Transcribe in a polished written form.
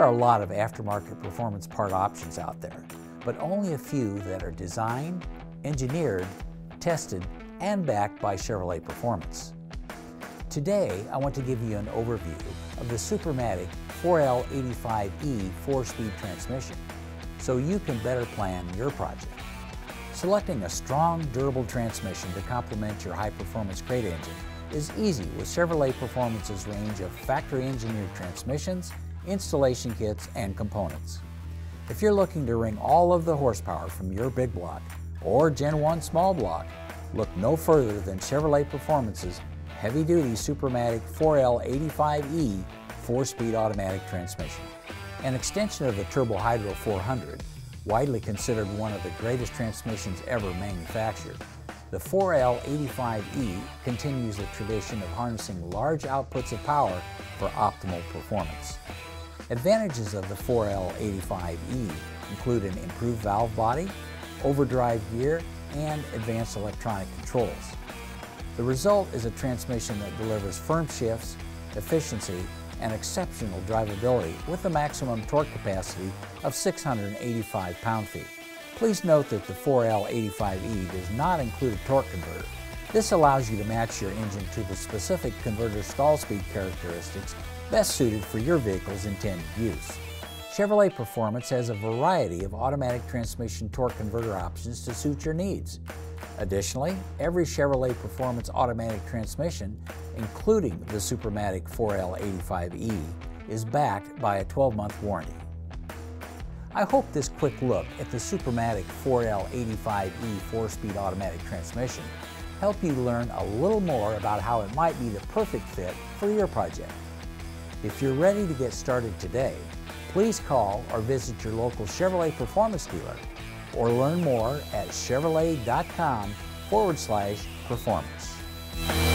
are a lot of aftermarket performance part options out there, but only a few that are designed, engineered, tested, and backed by Chevrolet Performance. Today, I want to give you an overview of the Supermatic 4L85E 4-speed transmission, so you can better plan your project. Selecting a strong, durable transmission to complement your high-performance crate engine is easy with Chevrolet Performance's range of factory-engineered transmissions, installation kits, and components. If you're looking to wring all of the horsepower from your big block or Gen 1 small block, look no further than Chevrolet Performance's heavy-duty Supermatic 4L85E 4-speed automatic transmission. An extension of the Turbo Hydro 400, widely considered one of the greatest transmissions ever manufactured, the 4L85E continues the tradition of harnessing large outputs of power for optimal performance. Advantages of the 4L85E include an improved valve body, overdrive gear, and advanced electronic controls. The result is a transmission that delivers firm shifts, efficiency, and exceptional drivability with a maximum torque capacity of 685 pound-feet. Please note that the 4L85E does not include a torque converter. This allows you to match your engine to the specific converter stall speed characteristics best suited for your vehicle's intended use. Chevrolet Performance has a variety of automatic transmission torque converter options to suit your needs. Additionally, every Chevrolet Performance automatic transmission, including the Supermatic 4L85E, is backed by a 12-month warranty. I hope this quick look at the Supermatic 4L85E 4-speed automatic transmission helped you learn a little more about how it might be the perfect fit for your project. If you're ready to get started today, please call or visit your local Chevrolet Performance dealer, or learn more at chevrolet.com/performance.